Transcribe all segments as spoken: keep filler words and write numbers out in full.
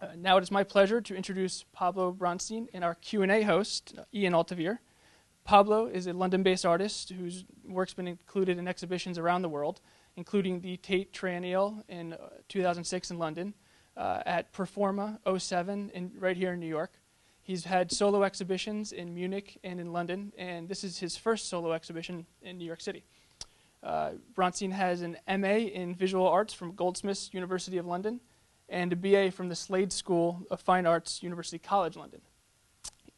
Uh, now it is my pleasure to introduce Pablo Bronstein and our Q and A host, Ian Alteveer. Pablo is a London-based artist whose work's been included in exhibitions around the world, including the Tate Triennial in uh, two thousand six in London, uh, at Performa oh seven in, right here in New York. He's had solo exhibitions in Munich and in London, and this is his first solo exhibition in New York City. Uh, Bronstein has an M A in Visual Arts from Goldsmiths University of London and a B A from the Slade School of Fine Arts, University College, London.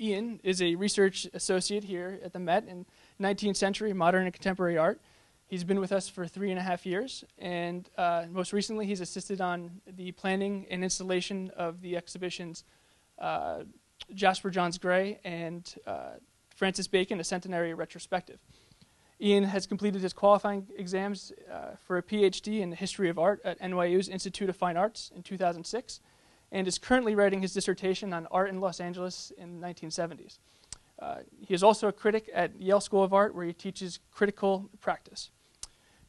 Ian is a research associate here at the Met in nineteenth century modern and contemporary art. He's been with us for three and a half years, and uh, most recently he's assisted on the planning and installation of the exhibitions uh, Jasper Johns: Gray and uh, Francis Bacon: A Centenary Retrospective. Ian has completed his qualifying exams uh, for a P H D in the history of art at N Y U's Institute of Fine Arts in two thousand six, and is currently writing his dissertation on art in Los Angeles in the nineteen seventies. Uh, he is also a critic at Yale School of Art, where he teaches critical practice.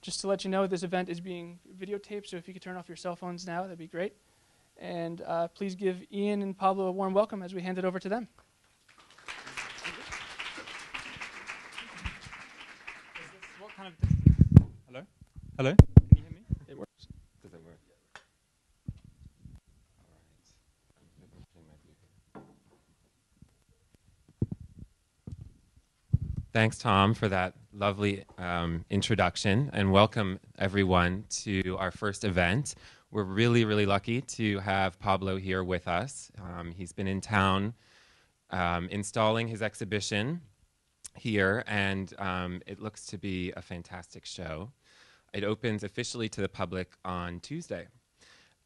Just to let you know, this event is being videotaped, so if you could turn off your cell phones now, that'd be great. And uh, please give Ian and Pablo a warm welcome as we hand it over to them. Hello? Hello? Can you hear me? It works. Does it work? All right. Thanks, Tom, for that lovely um, introduction, and welcome everyone to our first event. We're really, really lucky to have Pablo here with us. Um, he's been in town um, installing his exhibition here, and um, it looks to be a fantastic show. It opens officially to the public on Tuesday,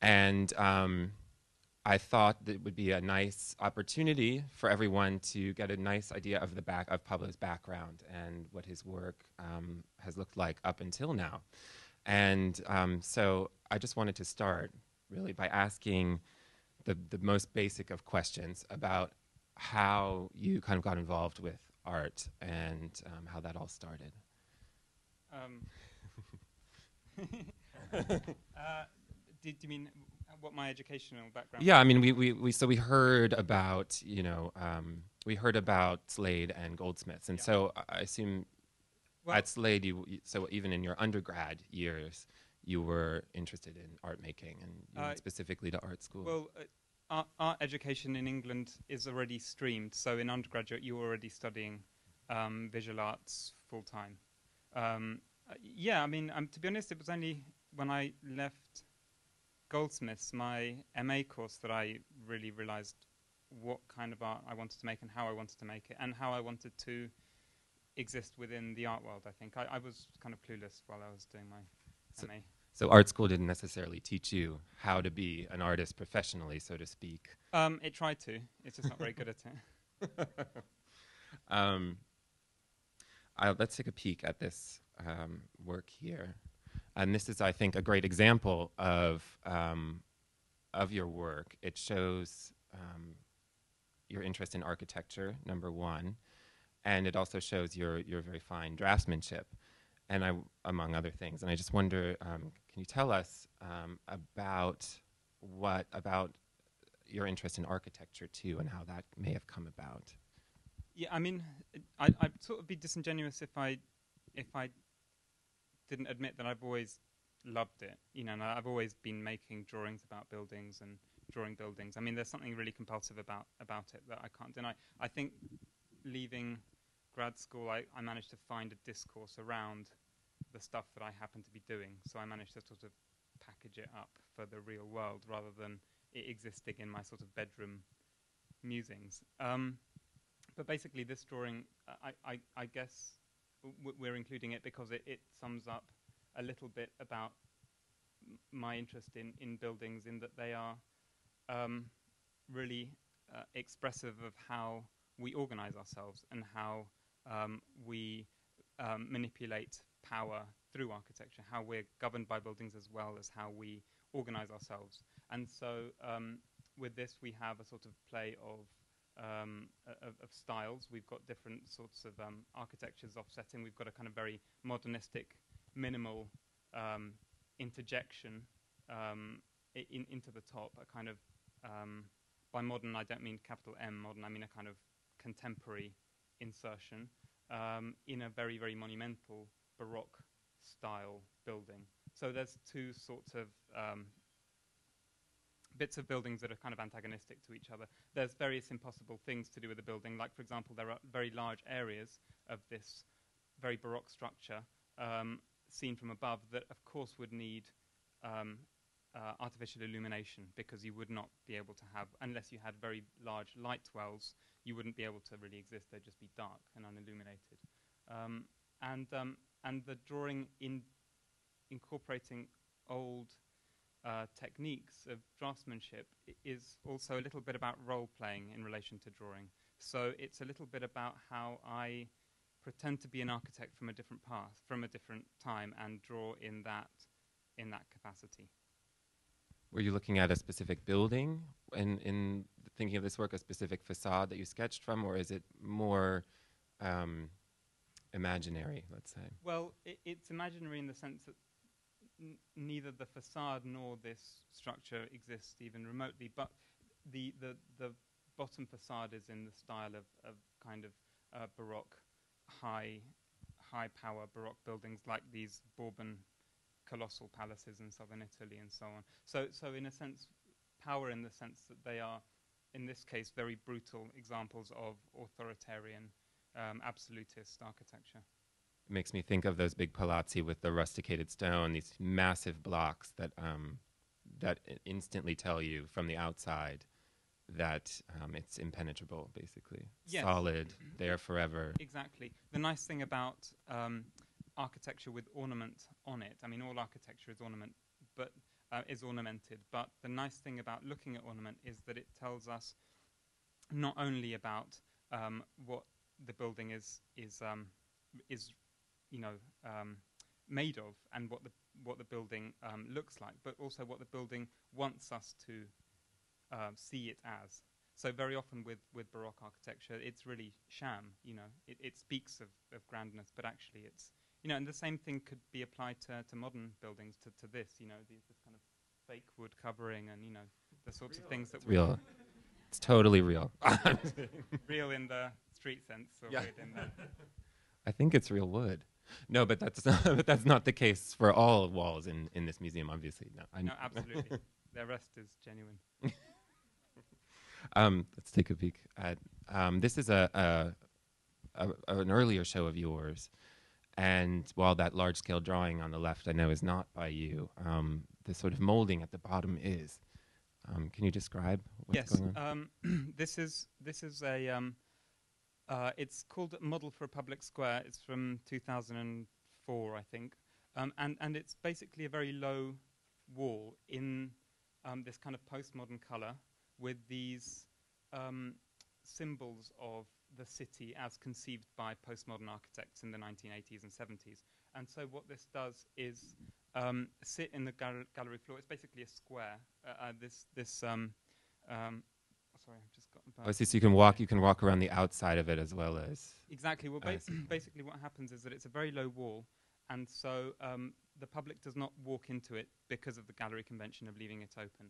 and um, I thought that it would be a nice opportunity for everyone to get a nice idea of the back of Pablo's background and what his work um, has looked like up until now. And um, so I just wanted to start really by asking the, the most basic of questions about how you kind of got involved with art and um, how that all started. Um, uh, did you mean what my educational background? Yeah, I mean, we, we, we so we heard about you know um, we heard about Slade and Goldsmiths, and yeah. so I assume well, at Slade, you, you so even in your undergrad years, you were interested in art making and you uh, went specifically to art school. Well, uh, Art, art education in England is already streamed, so in undergraduate you were already studying um, visual arts full time. Um, uh, yeah, I mean, um, to be honest, it was only when I left Goldsmiths, my M A course, that I really realised what kind of art I wanted to make and how I wanted to make it and how I wanted to exist within the art world, I think. I, I was kind of clueless while I was doing my so M A. So art school didn't necessarily teach you how to be an artist professionally, so to speak. Um, it tried to. It's just not very good at it. um, I'll, let's take a peek at this um, work here. And this is, I think, a great example of, um, of your work. It shows um, your interest in architecture, number one, and it also shows your, your very fine draftsmanship. And I, among other things, and I just wonder, um, can you tell us um, about what about your interest in architecture too, and how that may have come about? Yeah, I mean, I, I'd sort of be disingenuous if I if I didn't admit that I've always loved it. You know, and I've always been making drawings about buildings and drawing buildings. I mean, there's something really compulsive about about it that I can't deny. I think leaving grad school, I, I managed to find a discourse around the stuff that I happen to be doing, so I managed to sort of package it up for the real world rather than it existing in my sort of bedroom musings. Um, but basically this drawing, I, I, I guess w we're including it because it, it sums up a little bit about m my interest in, in buildings, in that they are um, really uh, expressive of how we organize ourselves and how Um, we um, manipulate power through architecture, how we're governed by buildings as well as how we organize ourselves. And so um, with this we have a sort of play of, um, of, of styles. We've got different sorts of um, architectures offsetting. We've got a kind of very modernistic, minimal um, interjection um, in, into the top, a kind of Um, by modern, I don't mean capital M modern, I mean a kind of contemporary insertion um, in a very, very monumental Baroque style building. So there's two sorts of um, bits of buildings that are kind of antagonistic to each other. There's various impossible things to do with the building, like, for example, there are very large areas of this very Baroque structure um, seen from above that, of course, would need um, uh, artificial illumination, because you would not be able to have, unless you had very large light wells, you wouldn't be able to really exist. They'd just be dark and unilluminated. Um, and, um, and the drawing in incorporating old uh, techniques of draftsmanship is also a little bit about role-playing in relation to drawing. So it's a little bit about how I pretend to be an architect from a different path, from a different time, and draw in that, in that capacity. Were you looking at a specific building in, in thinking of this work, a specific facade that you sketched from, or is it more um, imaginary, let's say? Well, it, it's imaginary in the sense that n neither the facade nor this structure exists even remotely, but the, the, the bottom facade is in the style of, of kind of uh, Baroque, high, high-power Baroque buildings like these Bourbon colossal palaces in southern Italy and so on. So, so in a sense, power in the sense that they are, in this case, very brutal examples of authoritarian, um, absolutist architecture. It makes me think of those big palazzi with the rusticated stone, these massive blocks that, um, that instantly tell you from the outside that um, it's impenetrable, basically. Yes. Solid, there forever. Exactly. The nice thing about um, architecture with ornament on it, I mean, all architecture is ornament, but uh, is ornamented, but the nice thing about looking at ornament is that it tells us not only about um, what the building is, is, um, is you know, um, made of, and what the, what the building um, looks like, but also what the building wants us to see it as. So very often with, with Baroque architecture, it's really sham, you know. It, it speaks of, of grandness, but actually it's, you know, and the same thing could be applied to, to modern buildings, to, to this, you know, the, this kind of fake wood covering and, you know, the sorts real. of things that it's we real. It's totally real. Real in the street sense. Or yeah. In the I think it's real wood. No, but that's not, but that's not the case for all walls in, in this museum, obviously. No, I no absolutely. The rest is genuine. Um, let's take a peek at, um, this is a, a, a, an earlier show of yours, and while that large-scale drawing on the left I know is not by you, um, the sort of molding at the bottom is. Um, can you describe what's yes, going on? Yes, um, this is, this is a, um, uh, it's called Model for a Public Square. It's from two thousand four, I think, um, and, and it's basically a very low wall in um, this kind of postmodern color, with these um, symbols of the city as conceived by postmodern architects in the nineteen eighties and seventies. And so what this does is um, sit in the gal gallery floor. It's basically a square. Uh, uh, this, this um, um, sorry, I've just gotten back. Oh, so you can walk, you can walk around the outside of it as well as. Exactly. Well, basi basically what happens is that it's a very low wall, and so um, the public does not walk into it because of the gallery convention of leaving it open.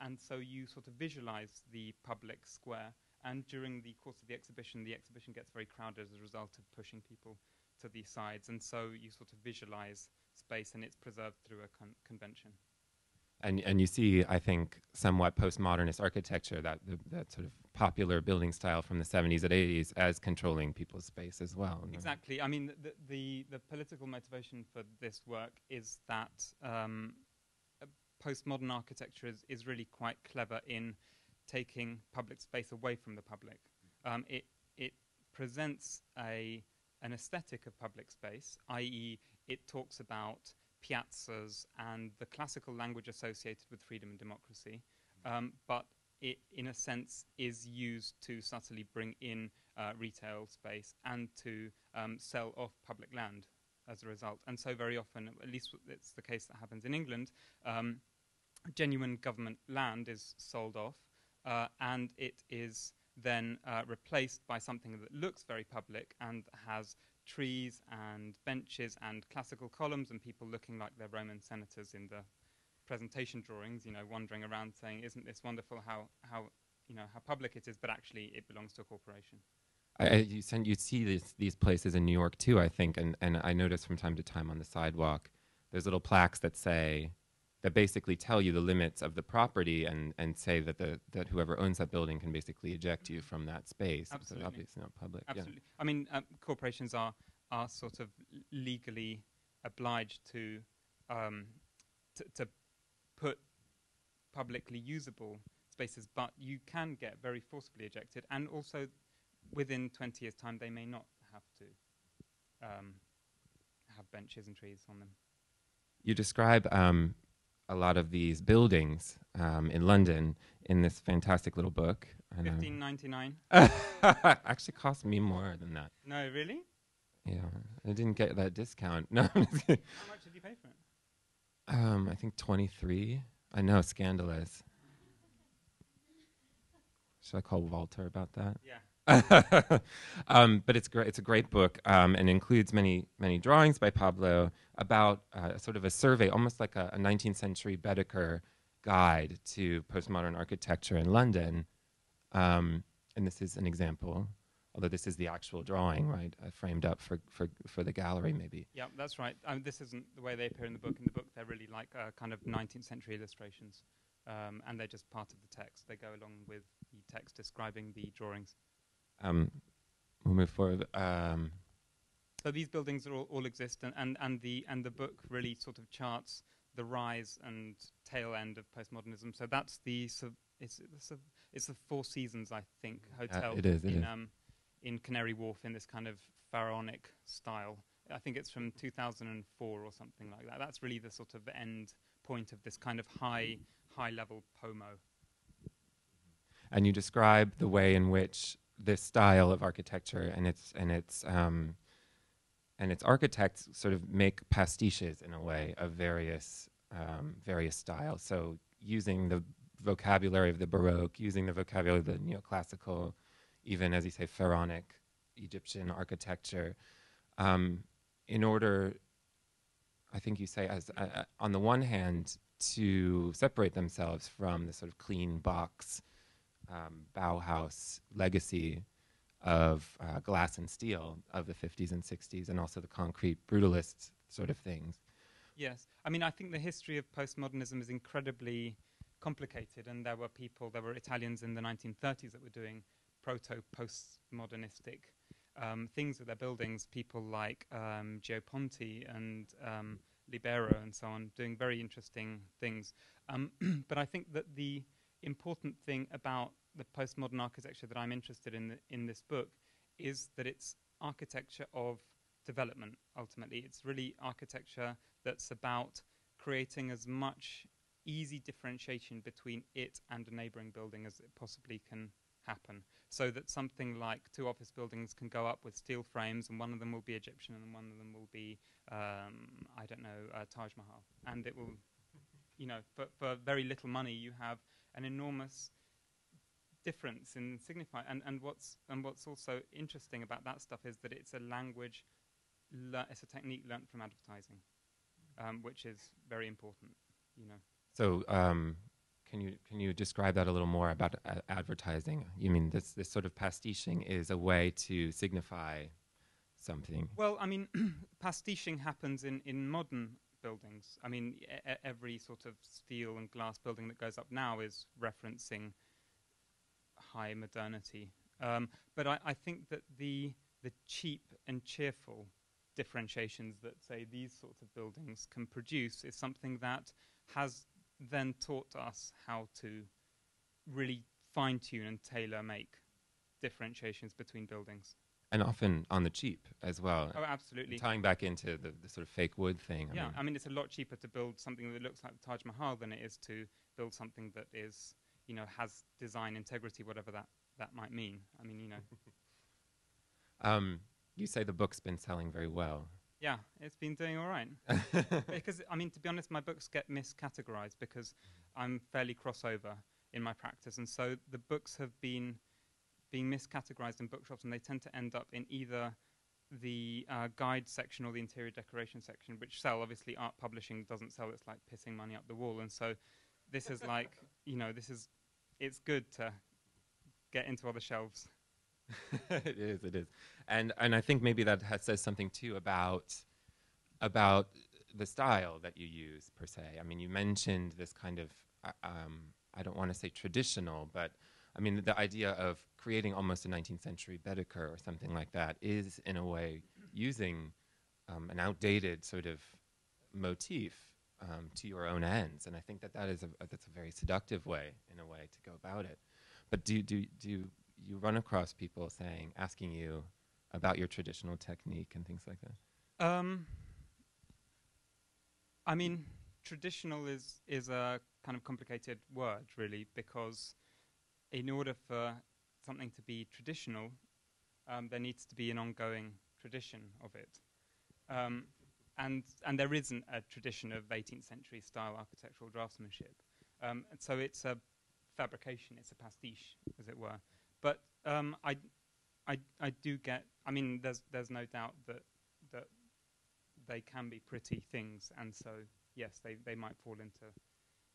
And so you sort of visualize the public square, and during the course of the exhibition, the exhibition gets very crowded as a result of pushing people to these sides, and so you sort of visualize space, and it's preserved through a con convention. And, and you see, I think, somewhat postmodernist architecture, that, the, that sort of popular building style from the seventies and eighties as controlling people's space as well. No? Exactly. I mean, the, the, the political motivation for this work is that um, postmodern architecture is, is really quite clever in taking public space away from the public. Um, it, it presents a, an aesthetic of public space, that is it talks about piazzas and the classical language associated with freedom and democracy, um, but it, in a sense, is used to subtly bring in uh, retail space and to um, sell off public land as a result. And so very often, at least it's the case that happens in England, um, genuine government land is sold off, uh, and it is then uh, replaced by something that looks very public and has trees and benches and classical columns and people looking like they're Roman senators in the presentation drawings, you know, wandering around saying, isn't this wonderful how, how you know, how public it is, but actually it belongs to a corporation. I, I, you, send, you see these, these places in New York too, I think, and, and I notice from time to time on the sidewalk, there's little plaques that say, that basically tell you the limits of the property and, and say that the that whoever owns that building can basically eject you from that space. Absolutely. So obviously not public. Absolutely. Yeah. I mean, um, corporations are, are sort of legally obliged to, um, t to put publicly usable spaces, but you can get very forcibly ejected, and also within twenty years' time, they may not have to um, have benches and trees on them. You describe um, a lot of these buildings um, in London in this fantastic little book. fifteen ninety-nine. Actually cost me more than that. No, really? Yeah, I didn't get that discount. No, I'm just kidding. How much did you pay for it? Um, I think twenty-three. I know, scandalous. Should I call Walter about that? Yeah. um, but it's great. It's a great book, um, and includes many many drawings by Pablo about uh, sort of a survey, almost like a, a nineteenth century Baedeker guide to postmodern architecture in London. Um, and this is an example, although this is the actual drawing, right? Uh, framed up for for for the gallery, maybe. Yeah, that's right. Um, this isn't the way they appear in the book. In the book, they're really like uh, kind of nineteenth century illustrations, um, and they're just part of the text. They go along with the text describing the drawings. Um, we'll move forward. Um. So these buildings are all, all exist, and, and, and, the, and the book really sort of charts the rise and tail end of postmodernism. So that's the, sub it's, the sub it's the Four Seasons, I think, hotel uh, it is, it in, um, in Canary Wharf in this kind of pharaonic style. I think it's from two thousand four or something like that. That's really the sort of end point of this kind of high, high-level P O M O. And you describe the way in which this style of architecture and its and its um, and its architects sort of make pastiches in a way of various um, various styles. So using the vocabulary of the Baroque, using the vocabulary of the neoclassical, even as you say, pharaonic Egyptian architecture, um, in order, I think you say, as uh, on the one hand to separate themselves from the sort of clean box. Um, Bauhaus legacy of uh, glass and steel of the fifties and sixties, and also the concrete brutalist sort of things. Yes, I mean, I think the history of postmodernism is incredibly complicated, and there were people, there were Italians in the nineteen thirties that were doing proto-postmodernistic um, things with their buildings, people like um, Gioponti and um, Libero and so on, doing very interesting things. Um, but I think that the important thing about the postmodern architecture that I'm interested in th in this book is that it's architecture of development, ultimately. It's really architecture that's about creating as much easy differentiation between it and a neighboring building as it possibly can happen, so that something like two office buildings can go up with steel frames, and one of them will be Egyptian and one of them will be, um, I don't know, uh, Taj Mahal. And it will, you know, for, for very little money you have an enormous difference in signify, and and what's and what's also interesting about that stuff is that it's a language, it's a technique learned from advertising, um, which is very important, you know. So, um, can you can you describe that a little more about uh, advertising? You mean this this sort of pastiching is a way to signify something? Well, I mean, pastiching happens in in modern. Buildings. I mean, e every sort of steel and glass building that goes up now is referencing high modernity. Um, but I, I think that the the cheap and cheerful differentiations that, say, these sorts of buildings can produce is something that has then taught us how to really fine-tune and tailor-make differentiations between buildings. And often on the cheap as well. Oh, absolutely. Tying back into the, the sort of fake wood thing. Yeah, I mean, I mean, it's a lot cheaper to build something that looks like the Taj Mahal than it is to build something that is, you know, has design integrity, whatever that, that might mean. I mean, you know. um, you say the book's been selling very well. Yeah, it's been doing all right. Because, I mean, to be honest, my books get miscategorized because I'm fairly crossover in my practice. And so the books have been being miscategorized in bookshops, and they tend to end up in either the uh, guide section or the interior decoration section, which sell. Obviously, art publishing doesn't sell. It's like pissing money up the wall. And so this is like, you know, this is, it's good to get into other shelves. It is, it is. And, and I think maybe that has, says something, too, about, about the style that you use, per se. I mean, you mentioned this kind of, uh, um, I don't want to say traditional, but I mean, the idea of creating almost a nineteenth century Baedeker or something like that is, in a way, using um, an outdated sort of motif um, to your own ends. And I think that, that is a, uh, that's a very seductive way, in a way, to go about it. But do, do, do you run across people saying, asking you about your traditional technique and things like that? Um, I mean, traditional is, is a kind of complicated word, really, because in order for something to be traditional, um, there needs to be an ongoing tradition of it. Um, and, and there isn't a tradition of eighteenth century style architectural draftsmanship. Um, and so it's a fabrication, it's a pastiche, as it were. But um, I, I, I do get, I mean, there's, there's no doubt that, that they can be pretty things. And so, yes, they, they might fall into,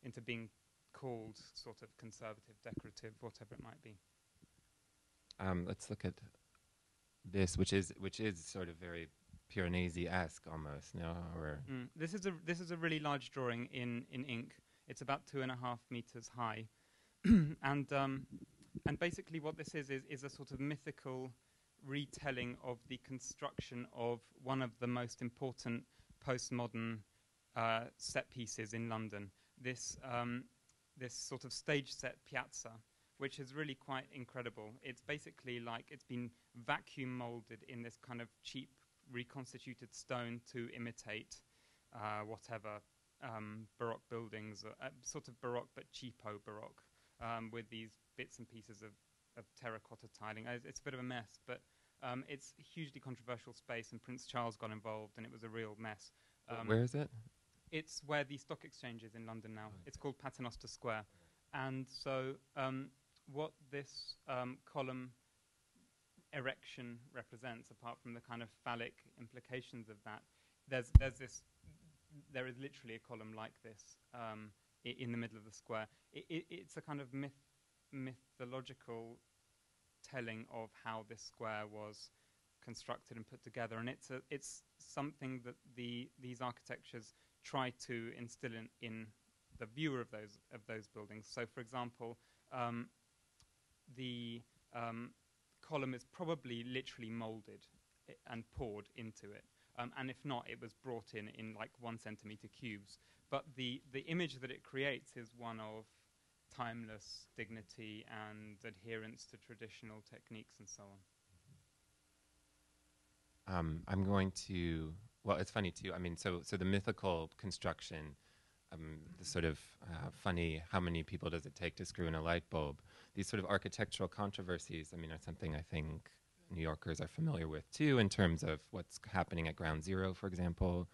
into being called sort of conservative, decorative, whatever it might be. Um, let's look at this, which is which is sort of very Piranesi-esque almost. No, or mm, this is a this is a really large drawing in in ink. It's about two and a half meters high, and um, and basically what this is is is a sort of mythical retelling of the construction of one of the most important postmodern uh, set pieces in London. This um, this sort of stage set piazza, which is really quite incredible. It's basically like it's been vacuum molded in this kind of cheap reconstituted stone to imitate uh, whatever um, Baroque buildings, uh, sort of Baroque but cheapo Baroque, um, with these bits and pieces of, of terracotta tiling. Uh, it's a bit of a mess, but um, it's a hugely controversial space, and Prince Charles got involved, and it was a real mess. Um, Where is it? It's where the stock exchange is in London now. It's called Paternoster Square. And so um, what this um, column erection represents, apart from the kind of phallic implications of that, there's, there's this, there is literally a column like this um, I in the middle of the square. I I it's a kind of myth mythological telling of how this square was constructed and put together. And it's, a, it's something that the, these architectures try to instill in, in the viewer of those of those buildings. So, for example, um, the um, column is probably literally molded and poured into it, um, and if not, it was brought in in like one centimeter cubes. But the the image that it creates is one of timeless dignity and adherence to traditional techniques and so on. Um, I'm going to. Well, it's funny, too. I mean, so so the mythical construction, um, the sort of uh, funny, how many people does it take to screw in a light bulb? These sort of architectural controversies, I mean, are something I think New Yorkers are familiar with, too, in terms of what's happening at Ground Zero, for example.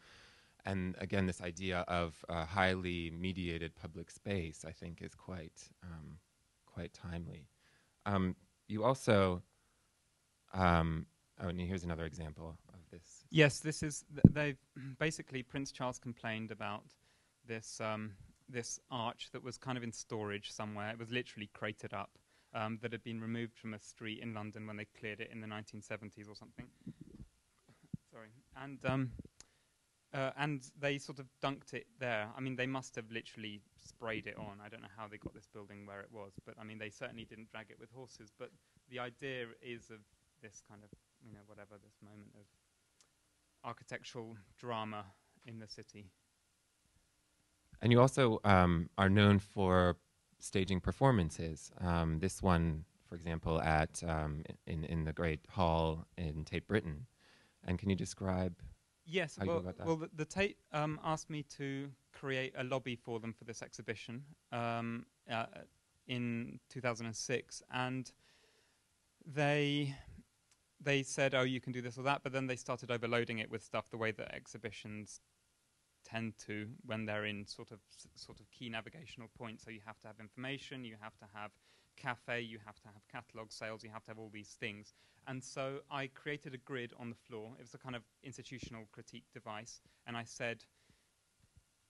And again, this idea of a highly mediated public space, I think, is quite, um, quite timely. Um, you also... Um, Oh, and here's another example of this. Yes, this is, th they've basically, Prince Charles complained about this, um, this arch that was kind of in storage somewhere. It was literally cratered up, um, that had been removed from a street in London when they cleared it in the nineteen seventies or something. Sorry. And, um, uh, and they sort of dunked it there. I mean, they must have literally sprayed it on. I don't know how they got this building where it was, but I mean, they certainly didn't drag it with horses. But the idea is of this kind of, you know, whatever, this moment of architectural drama in the city. And you also um, are known for staging performances. Um, this one, for example, at um, in in the Great Hall in Tate Britain. And can you describe? Yes. How well, you go about that? Well, the, the Tate um, asked me to create a lobby for them for this exhibition um, uh, in two thousand six, and they. They said, oh, you can do this or that, but then they started overloading it with stuff the way that exhibitions tend to when they're in sort of s sort of key navigational points. So you have to have information, you have to have cafe, you have to have catalog sales, you have to have all these things. And so I created a grid on the floor. It was a kind of institutional critique device. And I said,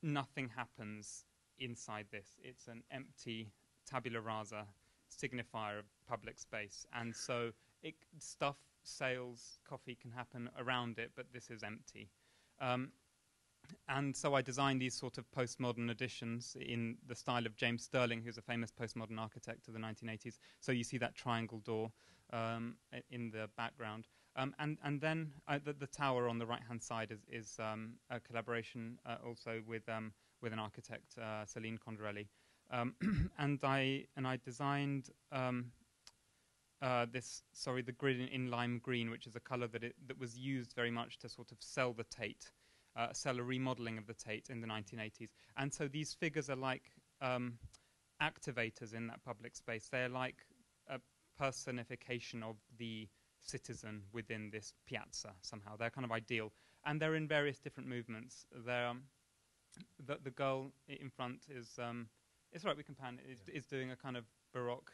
nothing happens inside this. It's an empty tabula rasa signifier of public space. And so it, stuff, sales, coffee can happen around it, but this is empty. Um, and so I designed these sort of postmodern additions in the style of James Stirling, who's a famous postmodern architect of the nineteen eighties. So you see that triangle door um, in the background. Um, and, and then uh, the, the tower on the right-hand side is, is um, a collaboration uh, also with, um, with an architect, uh, Celine Condorelli. Um, and I and I designed um, uh, this. Sorry, the grid in, in lime green, which is a colour that it, that was used very much to sort of sell the Tate, uh, sell a remodelling of the Tate in the nineteen eighties. And so these figures are like um, activators in that public space. They're like a personification of the citizen within this piazza. Somehow, they're kind of ideal, and they're in various different movements. They're um, the the girl in front is. Um, It's right, we can pan. Is, yeah. is doing a kind of baroque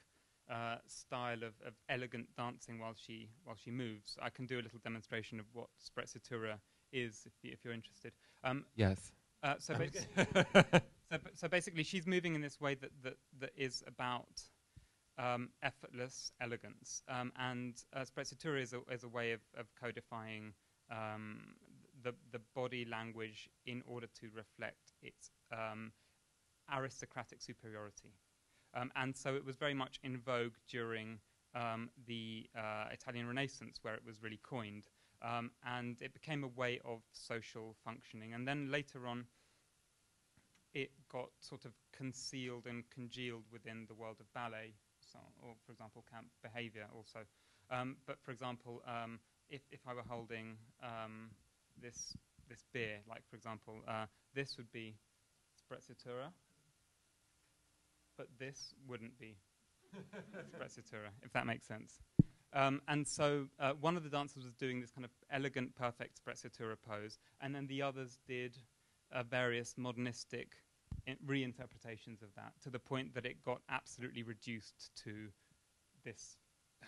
uh, style of, of elegant dancing while she while she moves. I can do a little demonstration of what Sprezzatura is, if, y if you're interested. Um, yes. Uh, so, ba so, so basically, she's moving in this way that that, that is about um, effortless elegance. Um, and uh, Sprezzatura is a, is a way of, of codifying um, the the body language in order to reflect its. Um, aristocratic superiority. Um, and so it was very much in vogue during um, the uh, Italian Renaissance, where it was really coined. Um, and it became a way of social functioning. And then later on, it got sort of concealed and congealed within the world of ballet, so, or for example, camp behavior also. Um, but for example, um, if, if I were holding um, this, this beer, like for example, uh, this would be Sprezzatura. But this wouldn't be Sprezzatura, if that makes sense. Um, and so uh, one of the dancers was doing this kind of elegant, perfect Sprezzatura pose, and then the others did uh, various modernistic reinterpretations of that, to the point that it got absolutely reduced to this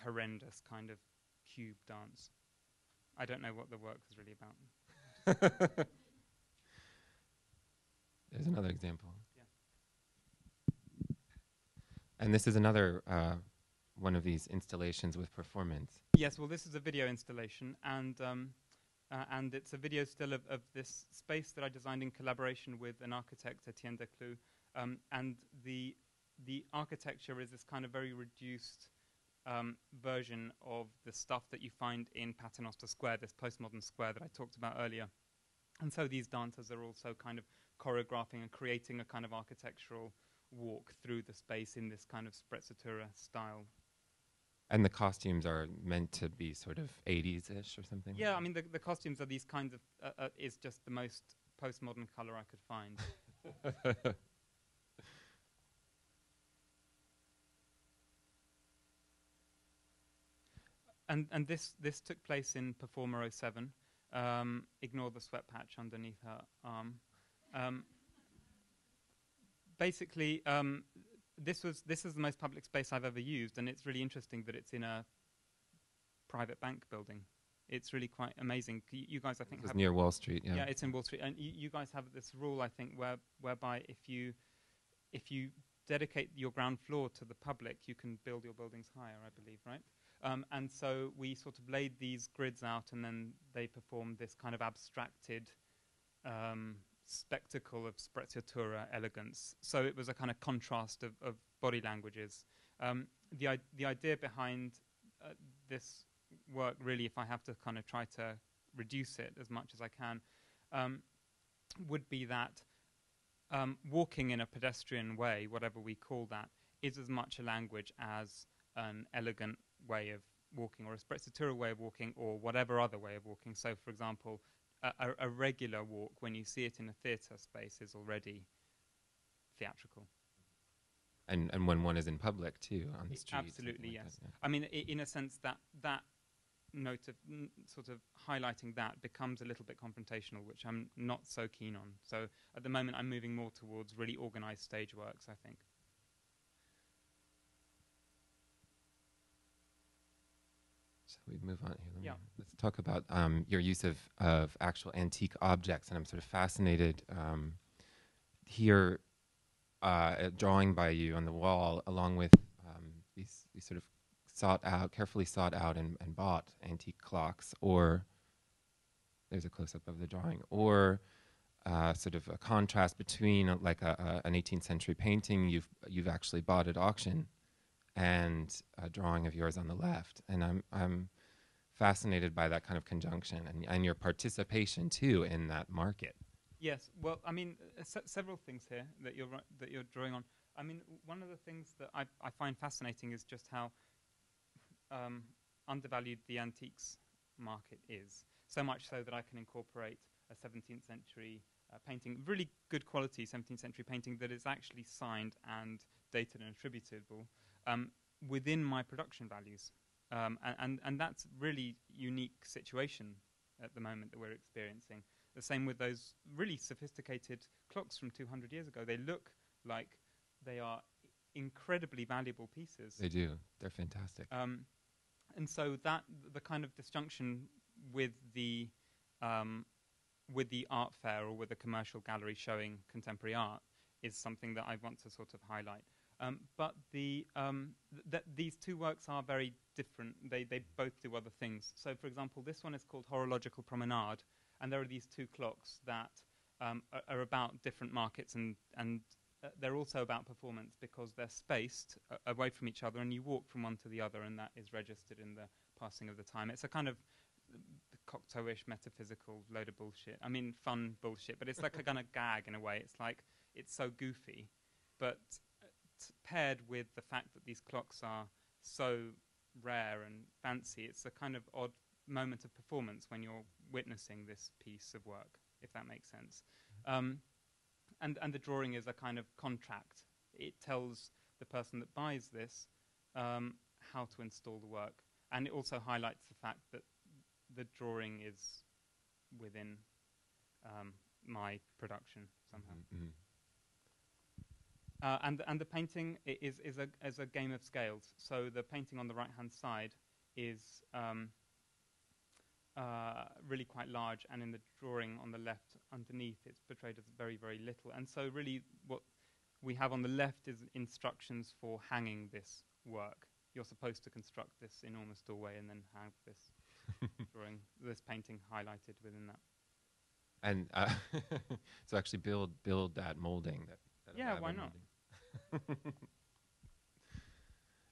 horrendous kind of cube dance. I don't know what the work was really about. There's another example. And this is another uh, one of these installations with performance. Yes, well, this is a video installation, and um, uh, and it's a video still of, of this space that I designed in collaboration with an architect, Etienne de Clou. Um, and the the architecture is this kind of very reduced um, version of the stuff that you find in Paternoster Square, this postmodern square that I talked about earlier. And so these dancers are also kind of choreographing and creating a kind of architectural walk through the space in this kind of Sprezzatura style. And the costumes are meant to be sort of eighties-ish or something? Yeah, I mean, the, the costumes are these kinds of, uh, uh, is just the most postmodern color I could find. and and this, this took place in Performa oh seven. Um, ignore the sweat patch underneath her arm. Um, Basically, um, this was this is the most public space I've ever used, and it's really interesting that it's in a private bank building. It's really quite amazing. Y you guys, I think, it's near Wall Street. Yeah, yeah, it's in Wall Street, and you guys have this rule, I think, where whereby if you if you dedicate your ground floor to the public, you can build your buildings higher, I believe, right? Um, and so we sort of laid these grids out, and then they performed this kind of abstracted. Um, spectacle of Sprezzatura elegance. So it was a kind of contrast of, of body languages. Um, the, I the idea behind uh, this work, really, if I have to kind of try to reduce it as much as I can, um, would be that um, walking in a pedestrian way, whatever we call that, is as much a language as an elegant way of walking, or a Sprezzatura way of walking, or whatever other way of walking. So, for example, A, a regular walk, when you see it in a theatre space, is already theatrical. And and when one is in public too, on the street. Absolutely, yes. Like that, yeah. I mean, I, in a sense, that that note of n sort of highlighting that becomes a little bit confrontational, which I'm not so keen on. So at the moment, I'm moving more towards really organised stage works, I think. we move on here? Let me, yeah. Let's talk about um, your use of, of actual antique objects. And I'm sort of fascinated um, here, uh, a drawing by you on the wall, along with um, these, these sort of sought out, carefully sought out and, and bought antique clocks, or there's a close-up of the drawing, or uh, sort of a contrast between uh, like a, a, an eighteenth century painting you've, you've actually bought at auction and a drawing of yours on the left. And I'm, I'm fascinated by that kind of conjunction and, and your participation too in that market. Yes, well, I mean, uh, se several things here that you're, that you're drawing on. I mean, one of the things that I, I find fascinating is just how um, undervalued the antiques market is. So much so that I can incorporate a seventeenth century uh, painting, really good quality seventeenth century painting that is actually signed and dated and attributable um, within my production values. Um, and, and, and that's really unique situation at the moment that we're experiencing. The same with those really sophisticated clocks from two hundred years ago. They look like they are incredibly valuable pieces. They do. They're fantastic. Um, and so that the kind of disjunction with the um, with the art fair or with a commercial gallery showing contemporary art is something that I want to sort of highlight. Um, but the um, th that these two works are very different. They they both do other things. So, for example, this one is called Horological Promenade, and there are these two clocks that um, are, are about different markets, and and uh, they're also about performance because they're spaced uh, away from each other, and you walk from one to the other, and that is registered in the passing of the time. It's a kind of Cocteau-ish, metaphysical load of bullshit. I mean, fun bullshit, but it's like a kind of gag in a way. It's like, it's so goofy, but uh, t paired with the fact that these clocks are so rare and fancy, it's a kind of odd moment of performance when you're witnessing this piece of work, if that makes sense. Um, and, and the drawing is a kind of contract. It tells the person that buys this um, how to install the work, and it also highlights the fact that the drawing is within um, my production somehow, mm-hmm. uh, and and the painting I is is a as a game of scales. So the painting on the right hand side is um, uh, really quite large, and in the drawing on the left underneath, it's portrayed as very very little. And so really, what we have on the left is instructions for hanging this work. You're supposed to construct this enormous doorway and then hang this. Drawing this painting highlighted within that, and uh, so actually build build that molding. That, that yeah, why not?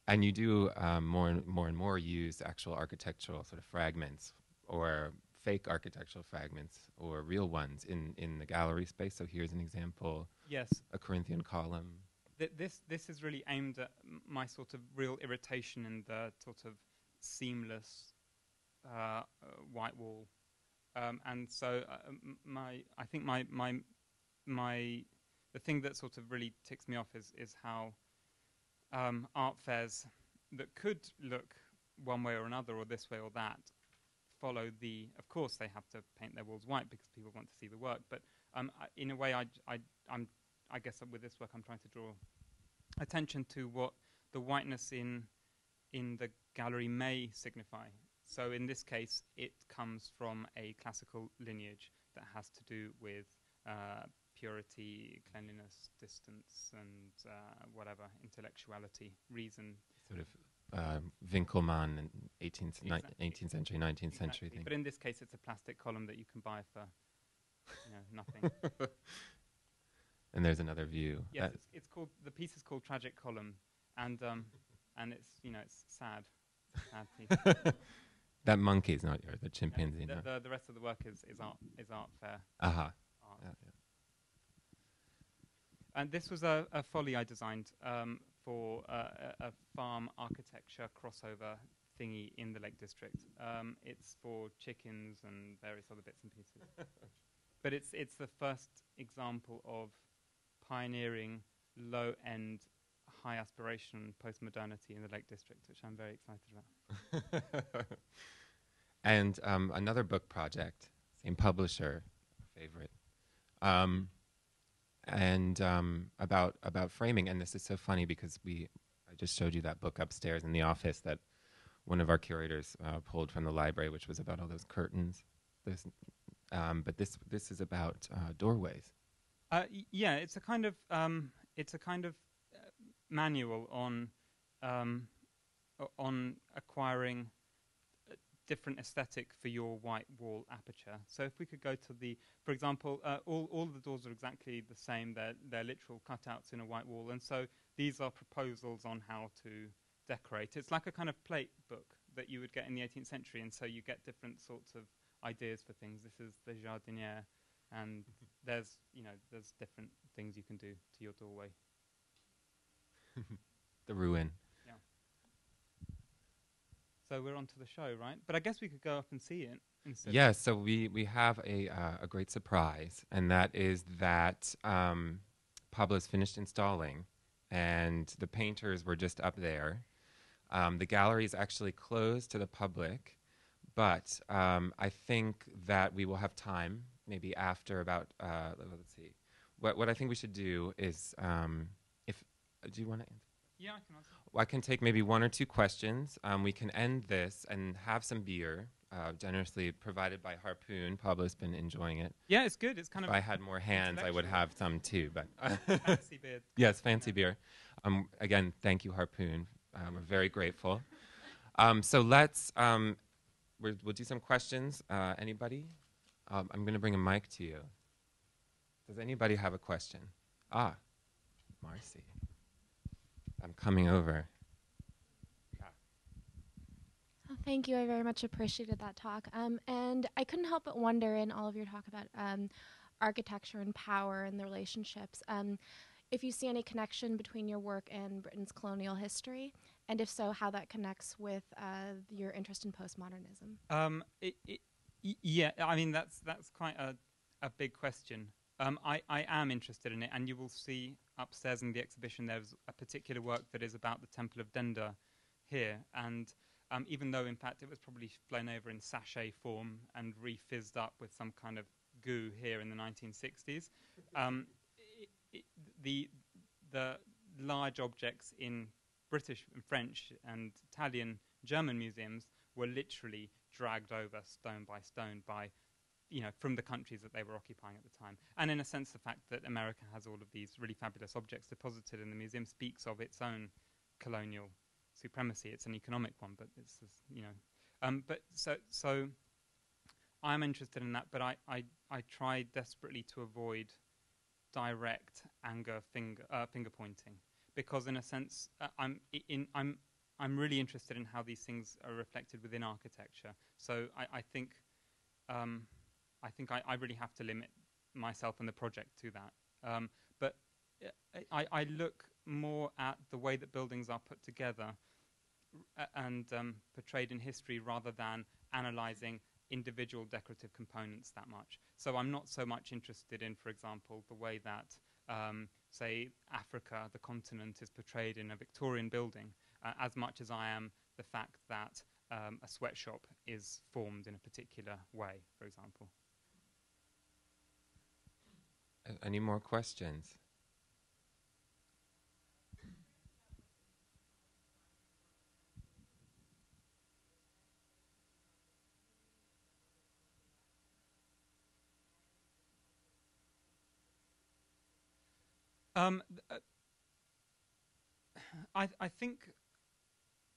And you do um, more and more and more use actual architectural sort of fragments, or fake architectural fragments, or real ones in in the gallery space. So here's an example. Yes, a Corinthian column. Th this this is really aimed at my sort of real irritation in the sort of seamless Uh, white wall, um, and so uh, m my I think my my my the thing that sort of really ticks me off is is how um, art fairs that could look one way or another, or this way or that, follow the. Of course, they have to paint their walls white because people want to see the work. But um, I, in a way, I I I'm I guess with this work, I'm trying to draw attention to what the whiteness in in the gallery may signify. So in this case, it comes from a classical lineage that has to do with uh, purity, cleanliness, distance, and uh, whatever, intellectuality, reason. Sort of um, Winkelmann and eighteenth, exactly. eighteenth century, nineteenth exactly. century thing. But in this case, it's a plastic column that you can buy for you know, nothing. And there's another view. Yes, it's, it's called, the piece is called Tragic Column, and um, and it's you know it's sad, sad piece. That monkey is not yours, the chimpanzee. Yeah, the, no. the, the rest of the work is, is art is art fair. Uh-huh. Art. Yeah, yeah. And this was a, a folly I designed um, for a, a farm architecture crossover thingy in the Lake District. Um, it's for chickens and various other bits and pieces. But it's it's the first example of pioneering low-end, high aspiration post-modernity in the Lake District, which I'm very excited about. And um, another book project, same publisher, favorite, um, and um, about about framing. And this is so funny because we, I just showed you that book upstairs in the office that one of our curators uh, pulled from the library, which was about all those curtains. Those, um, but this this is about uh, doorways. Uh, yeah, it's a kind of um, it's a kind of uh, manual on um, on acquiring a different aesthetic for your white wall aperture. So if we could go to the, for example, uh, all all of the doors are exactly the same. They're they're literal cutouts in a white wall, and so these are proposals on how to decorate. It's like a kind of plate book that you would get in the eighteenth century, and so you get different sorts of ideas for things. This is the jardinière, and there's, you know, there's different things you can do to your doorway. The ruin. Yeah. So we're on to the show, right? But I guess we could go up and see it instead. Yes, yeah, so we, we have a, uh, a great surprise, and that is that um, Pablo's finished installing, and the painters were just up there. Um, the gallery is actually closed to the public, but um, I think that we will have time, maybe after about, uh, let's see. What, what I think we should do is, um, if, uh, do you want to answer? Yeah, I can answer. Well, I can take maybe one or two questions. Um, we can end this and have some beer, uh, generously provided by Harpoon. Pablo's been enjoying it. Yeah, it's good. It's kind if of. If I had more hands, I would have some too, but. Fancy beer. Yes, fancy yeah. beer. Um, again, thank you, Harpoon. Um, we're very grateful. Um, so let's, um, We're, we'll do some questions. Uh, anybody? Um, I'm going to bring a mic to you. Does anybody have a question? Ah, Marcy. I'm coming over. Yeah. Oh, thank you. I very much appreciated that talk. Um, and I couldn't help but wonder in all of your talk about um, architecture and power and the relationships, um, if you see any connection between your work and Britain's colonial history. And if so, how that connects with uh, your interest in postmodernism? Um, it, it, yeah, I mean, that's that's quite a, a big question. Um, I, I am interested in it, and you will see upstairs in the exhibition there's a particular work that is about the Temple of Dender here. And um, even though, in fact, it was probably flown over in sachet form and refizzed up with some kind of goo here in the nineteen sixties, um, it, it, the, the large objects in British and French and Italian, German museums were literally dragged over stone by stone by, you know, from the countries that they were occupying at the time. And in a sense, the fact that America has all of these really fabulous objects deposited in the museum speaks of its own colonial supremacy. It's an economic one, but it's, you know. Um, but so, so I'm interested in that, but I, I, I try desperately to avoid direct anger finger, uh, finger pointing. Because in a sense, uh, I'm in I'm I'm really interested in how these things are reflected within architecture. So I, I think um, I think I, I really have to limit myself and the project to that. Um, but I, I look more at the way that buildings are put together and um, portrayed in history, rather than analyzing individual decorative components that much. So I'm not so much interested in, for example, the way that Um, say Africa, the continent, is portrayed in a Victorian building, uh, as much as I am the fact that um, a sweatshop is formed in a particular way, for example. Uh, any more questions? Um, uh, I th I think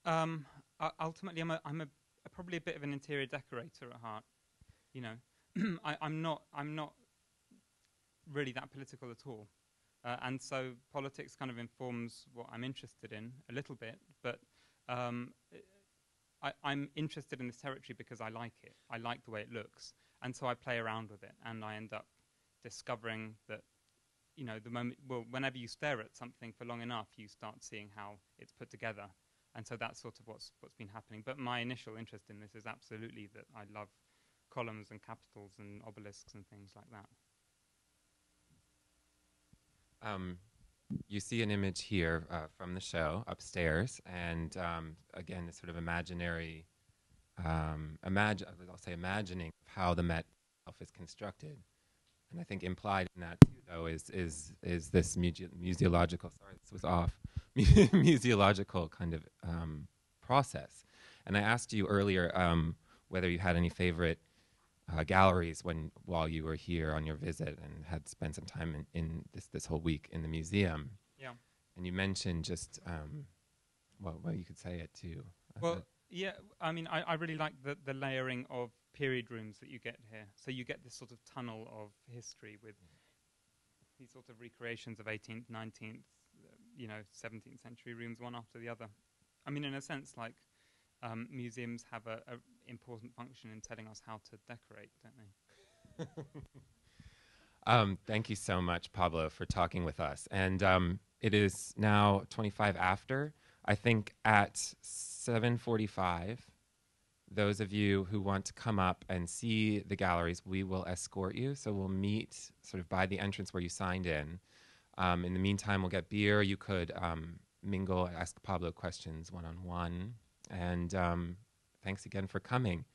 um, uh, ultimately I'm a, I'm a, a probably a bit of an interior decorator at heart, you know. I, I'm not I'm not really that political at all, uh, and so politics kind of informs what I'm interested in a little bit. But um, I, I'm interested in this territory because I like it. I like the way it looks, and so I play around with it, and I end up discovering that, you know, the moment, well, whenever you stare at something for long enough, you start seeing how it's put together. And so that's sort of what's, what's been happening. But my initial interest in this is absolutely that I love columns and capitals and obelisks and things like that. Um, you see an image here uh, from the show upstairs. And um, again, this sort of imaginary, um, imag I'll say imagining of how the Met itself is constructed. And I think implied in that, too, though, is is is this muse museological. Sorry, this was off. Museological kind of um, process, And I asked you earlier um, whether you had any favorite uh, galleries when while you were here on your visit and had spent some time in, in this this whole week in the museum. Yeah. And you mentioned just um, well, well, you could say it too. Well, yeah. I mean, I, I really like the the layering of period rooms that you get here. So you get this sort of tunnel of history with these sort of recreations of eighteenth, nineteenth, uh, you know, seventeenth century rooms, one after the other. I mean, in a sense, like, um, museums have a, a important function in telling us how to decorate, don't they? um, thank you so much, Pablo, for talking with us. And um, it is now twenty-five after. I think at seven forty-five, those of you who want to come up and see the galleries, we will escort you. So we'll meet sort of by the entrance where you signed in. Um, in the meantime, we'll get beer. You could um, mingle, ask Pablo questions one-on-one. And um, thanks again for coming.